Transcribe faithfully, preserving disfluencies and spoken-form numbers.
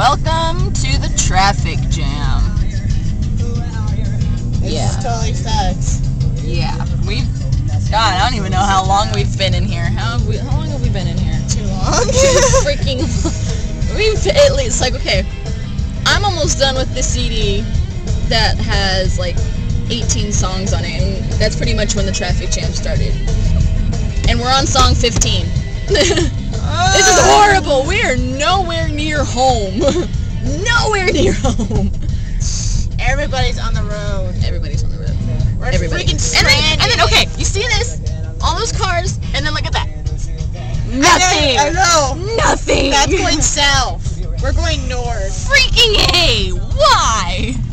Welcome to the traffic jam. This yeah. totally sucks. Yeah. We've, God, I don't even know how long we've been in here. How have we, How long have we been in here? Too long. Too freaking long. We've, at least, like, okay, I'm almost done with the C D that has, like, eighteen songs on it, and that's pretty much when the traffic jam started. And we're on song fifteen. Oh. This is horrible. We are nowhere near home. Nowhere near home. Everybody's on the road. Everybody's on the road. We're Everybody. freaking stranded. And then, and then, okay, you see this? All those cars, and then look at that. Nothing. I know. I know. Nothing. That's going south. We're going north. Freaking A. Why?